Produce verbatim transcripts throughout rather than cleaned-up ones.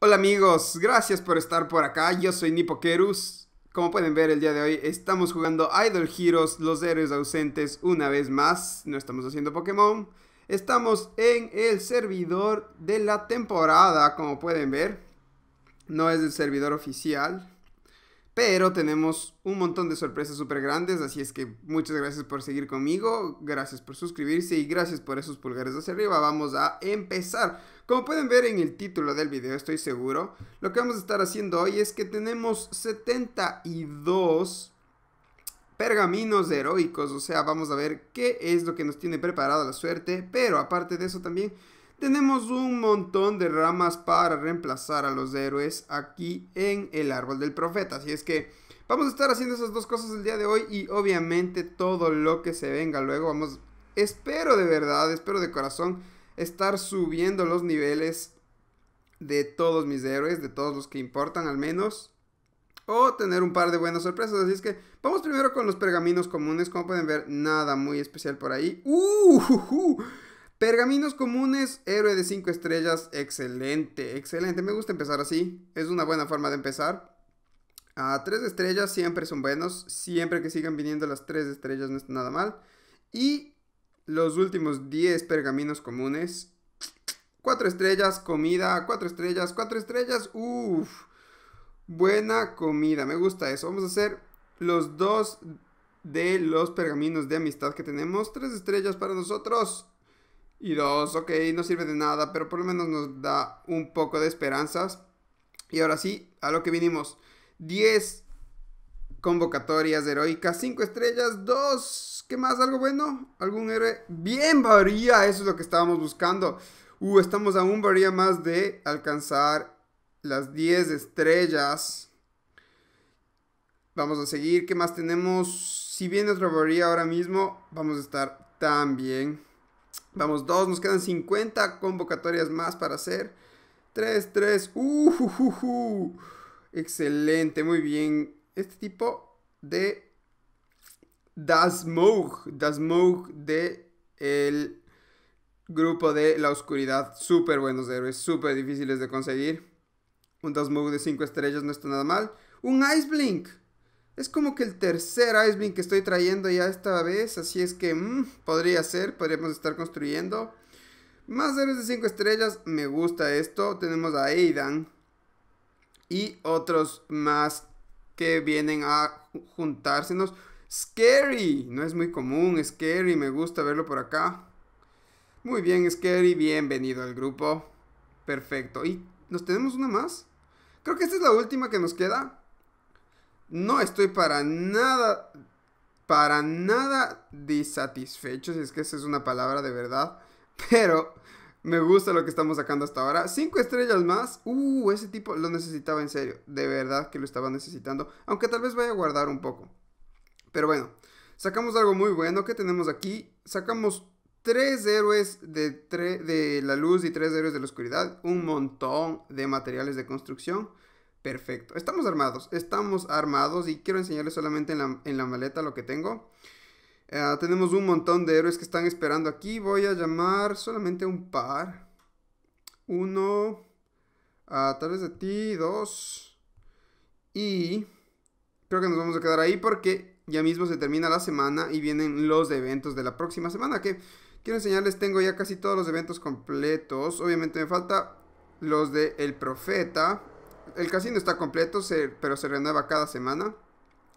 Hola amigos, gracias por estar por acá, yo soy Nipokerus. Como pueden ver, el día de hoy estamos jugando Idle Heroes, los héroes ausentes una vez más. No estamos haciendo Pokémon, estamos en el servidor de la temporada, como pueden ver. No es el servidor oficial, pero tenemos un montón de sorpresas súper grandes, así es que muchas gracias por seguir conmigo, gracias por suscribirse y gracias por esos pulgares hacia arriba. Vamos a empezar. Como pueden ver en el título del video, estoy seguro, lo que vamos a estar haciendo hoy es que tenemos setenta y dos pergaminos heroicos, o sea, vamos a ver qué es lo que nos tiene preparada la suerte, pero aparte de eso también tenemos un montón de ramas para reemplazar a los héroes aquí en el árbol del profeta. Así es que vamos a estar haciendo esas dos cosas el día de hoy y obviamente todo lo que se venga luego. Vamos, espero de verdad, espero de corazón estar subiendo los niveles de todos mis héroes, de todos los que importan al menos. O tener un par de buenas sorpresas. Así es que vamos primero con los pergaminos comunes. Como pueden ver, nada muy especial por ahí. ¡Uh! uh, uh. Pergaminos comunes, héroe de cinco estrellas, excelente, excelente, me gusta empezar así, es una buena forma de empezar. A tres estrellas siempre son buenos, siempre que sigan viniendo las tres estrellas no está nada mal. Y los últimos diez pergaminos comunes, cuatro estrellas, comida, cuatro estrellas, cuatro estrellas, uff, buena comida, me gusta eso. Vamos a hacer los dos de los pergaminos de amistad que tenemos, tres estrellas para nosotros. Y dos, ok, no sirve de nada, pero por lo menos nos da un poco de esperanzas. Y ahora sí, a lo que vinimos. diez convocatorias heroicas, cinco estrellas, dos, ¿qué más? ¿Algo bueno? ¿Algún héroe? ¡Bien, Varia! Eso es lo que estábamos buscando. Uh, estamos a un Varia más de alcanzar las diez estrellas. Vamos a seguir, ¿qué más tenemos? Si viene otra Varia ahora mismo, vamos a estar tan bien. Vamos, dos, nos quedan cincuenta convocatorias más para hacer. Tres, tres, uh, uh, uh, uh. Excelente, muy bien. Este tipo de Das Moge, Das Moge de el grupo de la oscuridad. Súper buenos héroes, súper difíciles de conseguir. Un Das Moge de cinco estrellas no está nada mal. Un Ice Blink. Es como que el tercer Ice Blink que estoy trayendo ya esta vez. Así es que mmm, podría ser. Podríamos estar construyendo. Más héroes de cinco estrellas. Me gusta esto. Tenemos a Aidan. Y otros más que vienen a juntársenos. Scary. No es muy común. Scary. Me gusta verlo por acá. Muy bien, Scary. Bienvenido al grupo. Perfecto. ¿Y nos tenemos una más? Creo que esta es la última que nos queda. No estoy para nada, para nada disatisfecho, si es que esa es una palabra de verdad. Pero me gusta lo que estamos sacando hasta ahora. Cinco estrellas más. Uh, ese tipo lo necesitaba en serio. De verdad que lo estaba necesitando. Aunque tal vez vaya a guardar un poco. Pero bueno, sacamos algo muy bueno que tenemos aquí. Sacamos tres héroes de, tre de la luz y tres héroes de la oscuridad. Un montón de materiales de construcción. Perfecto, estamos armados, estamos armados y quiero enseñarles solamente en la, en la maleta lo que tengo. Uh, tenemos un montón de héroes que están esperando aquí, voy a llamar solamente un par. Uno, uh, tal vez de ti, dos. Y creo que nos vamos a quedar ahí porque ya mismo se termina la semana y vienen los eventos de la próxima semana. Que quiero enseñarles, tengo ya casi todos los eventos completos, obviamente me falta los de El Profeta. El casino está completo, se, pero se renueva cada semana.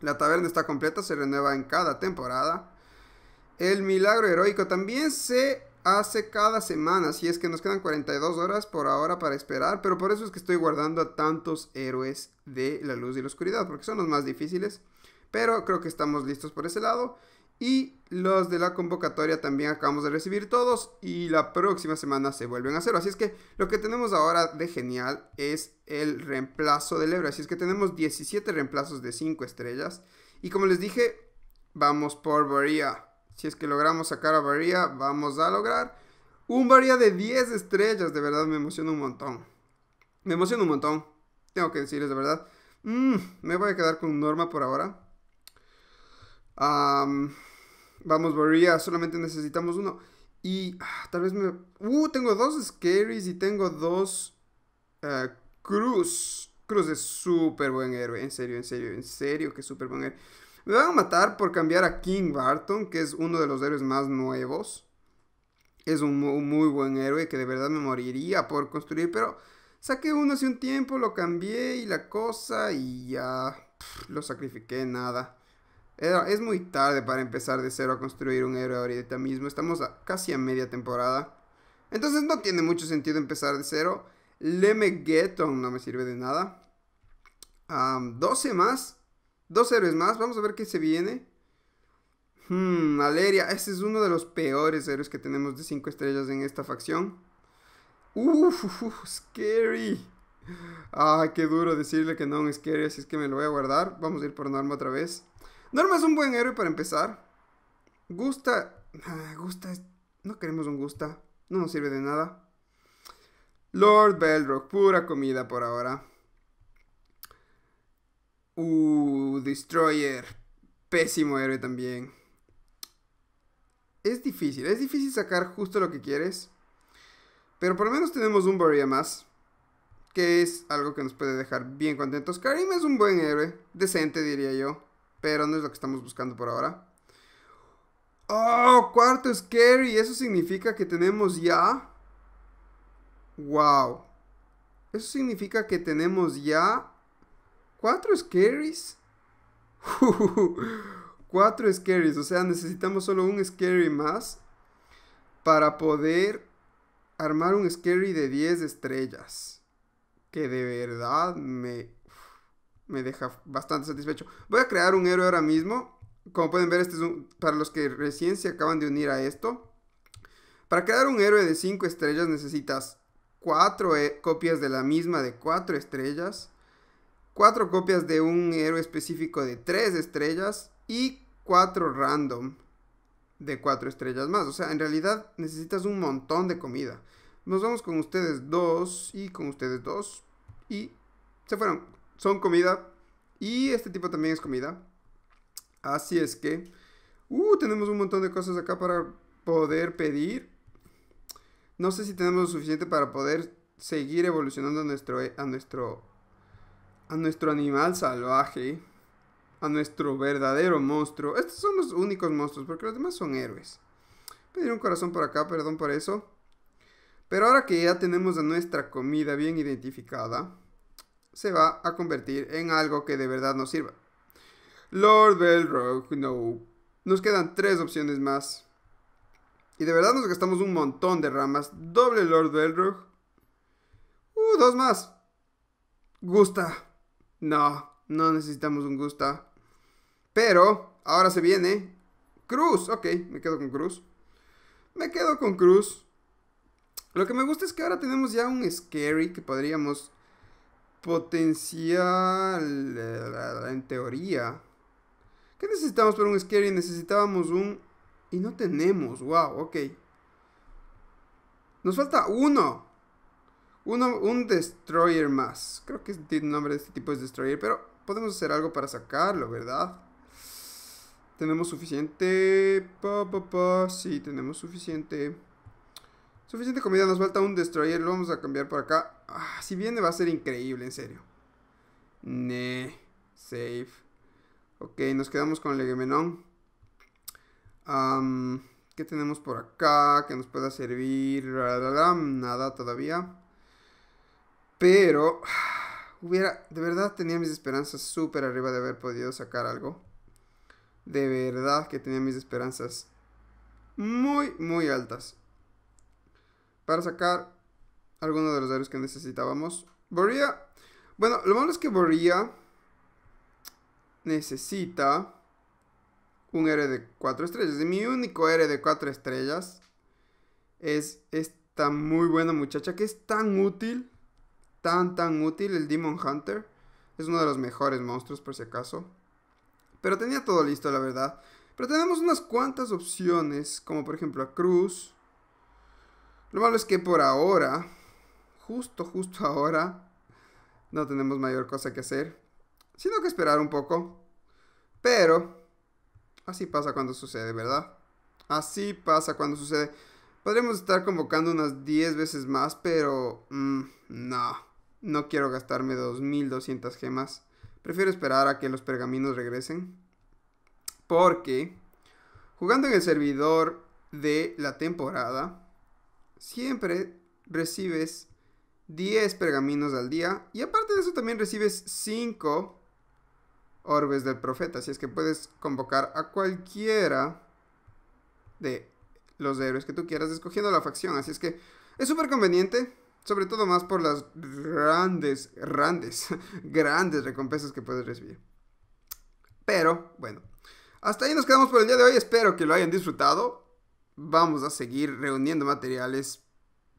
La taberna está completa, se renueva en cada temporada. El milagro heroico también se hace cada semana. Así es que nos quedan cuarenta y dos horas por ahora para esperar. Pero por eso es que estoy guardando a tantos héroes de la luz y la oscuridad. Porque son los más difíciles. Pero creo que estamos listos por ese lado. Y los de la convocatoria también acabamos de recibir todos. Y la próxima semana se vuelven a cero. Así es que lo que tenemos ahora de genial es el reemplazo del héroe. Así es que tenemos diecisiete reemplazos de cinco estrellas. Y como les dije, vamos por Borea. Si es que logramos sacar a Borea, vamos a lograr un Borea de diez estrellas. De verdad me emociona un montón. Me emociona un montón. Tengo que decirles de verdad. Mm, me voy a quedar con Norma por ahora. Um, vamos Borea, solamente necesitamos uno. Y ah, tal vez me... Uh, tengo dos Scaries y tengo dos uh, Cruz. Cruz es súper buen héroe. En serio, en serio, en serio que es súper buen héroe. Me van a matar por cambiar a King Barton, que es uno de los héroes más nuevos. Es un muy, muy buen héroe que de verdad me moriría por construir, pero saqué uno hace un tiempo, lo cambié y la cosa y ya pff, lo sacrifiqué, nada. Era, es muy tarde para empezar de cero a construir un héroe ahorita mismo, estamos a, casi a media temporada. Entonces no tiene mucho sentido empezar de cero. Lemegeton no me sirve de nada. Um, doce más, dos héroes más, vamos a ver qué se viene. Hmm, Aleria, ese es uno de los peores héroes que tenemos de cinco estrellas en esta facción. Uff, uh, Scary. Ah, qué duro decirle que no a un Scary, así es que me lo voy a guardar. Vamos a ir por Norma otra vez. Norma es un buen héroe para empezar. Gusta, ah, Gusta, no queremos un Gusta, no nos sirve de nada. Lord Belrock, pura comida por ahora. Uh, Destroyer, pésimo héroe también. Es difícil, es difícil sacar justo lo que quieres. Pero por lo menos tenemos un Borea más, que es algo que nos puede dejar bien contentos. Karim es un buen héroe, decente diría yo, pero no es lo que estamos buscando por ahora. ¡Oh! Cuarto Scary, eso significa que tenemos ya... ¡Wow! Eso significa que tenemos ya... ¿Cuatro Scaries? Cuatro Scaries, o sea, necesitamos solo un Scary más para poder... armar un Scary de diez estrellas. Que de verdad me, me deja bastante satisfecho. Voy a crear un héroe ahora mismo. Como pueden ver, este es un, para los que recién se acaban de unir a esto. Para crear un héroe de cinco estrellas necesitas cuatro e copias de la misma de cuatro estrellas. cuatro copias de un héroe específico de tres estrellas. Y cuatro random. De cuatro estrellas más, o sea, en realidad necesitas un montón de comida. Nos vamos con ustedes dos y con ustedes dos y se fueron. Son comida y este tipo también es comida. Así es que uh, tenemos un montón de cosas acá para poder pedir. No sé si tenemos lo suficiente para poder seguir evolucionando a nuestro, a nuestro, a nuestro animal salvaje. A nuestro verdadero monstruo. Estos son los únicos monstruos, porque los demás son héroes. Pedir un corazón por acá, perdón por eso. Pero ahora que ya tenemos a nuestra comida bien identificada, se va a convertir en algo que de verdad nos sirva. Lord Belrock, no. Nos quedan tres opciones más. Y de verdad nos gastamos un montón de ramas. Doble Lord Belrock. Uh, dos más. Gusta. No, no necesitamos un Gusta. Pero ahora se viene Cruz. Ok, me quedo con Cruz. Me quedo con Cruz. Lo que me gusta es que ahora tenemos ya un Scary que podríamos potenciar en teoría. ¿Qué necesitamos para un Scary? Necesitábamos un... y no tenemos. Wow, ok. Nos falta uno. Uno, un Destroyer más. Creo que el nombre de este tipo es Destroyer, pero podemos hacer algo para sacarlo, ¿verdad? Tenemos suficiente... Pa, pa, pa. Sí, tenemos suficiente... Suficiente comida, nos falta un Destroyer. Lo vamos a cambiar por acá. Ah, si viene va a ser increíble, en serio. Ne. Save. Ok, nos quedamos con el Hegemon. um, ¿Qué tenemos por acá? Que nos pueda servir. Nada todavía. Pero... hubiera... de verdad tenía mis esperanzas súper arriba de haber podido sacar algo. De verdad que tenía mis esperanzas muy, muy altas. Para sacar alguno de los héroes que necesitábamos. Borea. Bueno, lo malo es que Borea necesita un héroe de cuatro estrellas. Y mi único héroe de cuatro estrellas es esta muy buena muchacha que es tan útil. Tan, tan útil. El Demon Hunter. Es uno de los mejores monstruos por si acaso. Pero tenía todo listo, la verdad. Pero tenemos unas cuantas opciones, como por ejemplo a Cruz. Lo malo es que por ahora, justo, justo ahora, no tenemos mayor cosa que hacer, sino que esperar un poco. Pero así pasa cuando sucede, ¿verdad? Así pasa cuando sucede. Podríamos estar convocando unas diez veces más, pero... Mmm, no. No quiero gastarme dos mil doscientas gemas. Prefiero esperar a que los pergaminos regresen. Porque jugando en el servidor de la temporada, siempre recibes diez pergaminos al día. Y aparte de eso también recibes cinco orbes del profeta. Así es que puedes convocar a cualquiera de los héroes que tú quieras, escogiendo la facción. Así es que es súper conveniente. Sobre todo más por las grandes, grandes, grandes recompensas que puedes recibir. Pero, bueno, hasta ahí nos quedamos por el día de hoy. Espero que lo hayan disfrutado. Vamos a seguir reuniendo materiales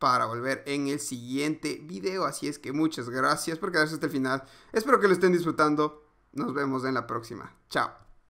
para volver en el siguiente video. Así es que muchas gracias por quedarse hasta el final. Espero que lo estén disfrutando. Nos vemos en la próxima. Chao.